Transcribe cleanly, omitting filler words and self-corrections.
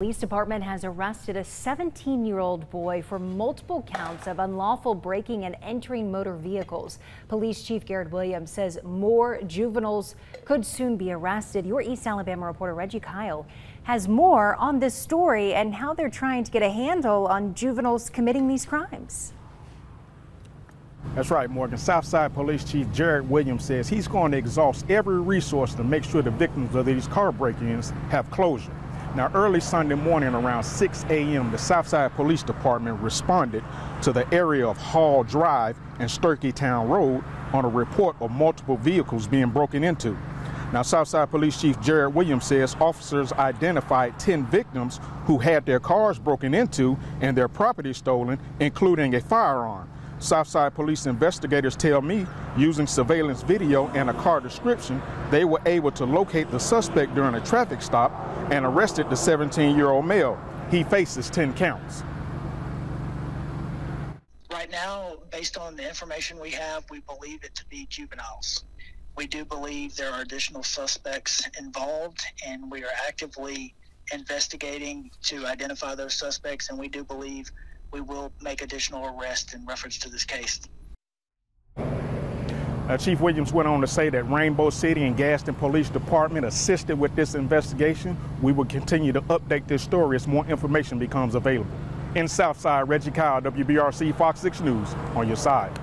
Police Department has arrested a 17-year-old boy for multiple counts of unlawful breaking and entering motor vehicles. Police Chief Garrett Williams says more juveniles could soon be arrested. Your East Alabama reporter Reggie Kyle has more on this story and how they're trying to get a handle on juveniles committing these crimes. That's right, Morgan. Southside Police Chief Garrett Williams says he's going to exhaust every resource to make sure the victims of these car break-ins have closure. Now, early Sunday morning around 6 a.m., the Southside Police Department responded to the area of Hall Drive and Sturkey Town Road on a report of multiple vehicles being broken into. Now, Southside Police Chief Garrett Williams says officers identified 10 victims who had their cars broken into and their property stolen, including a firearm. Southside police investigators tell me, using surveillance video and a car description, they were able to locate the suspect during a traffic stop and arrested the 17-year-old male. He faces 10 counts. Right now, based on the information we have, we believe it to be juveniles. We do believe there are additional suspects involved, and we are actively investigating to identify those suspects, and we do believe we will make additional arrests in reference to this case. Chief Williams went on to say that Rainbow City and Gaston Police Department assisted with this investigation. We will continue to update this story as more information becomes available. In Southside, Reggie Kyle, WBRC, FOX 6 News, on your side.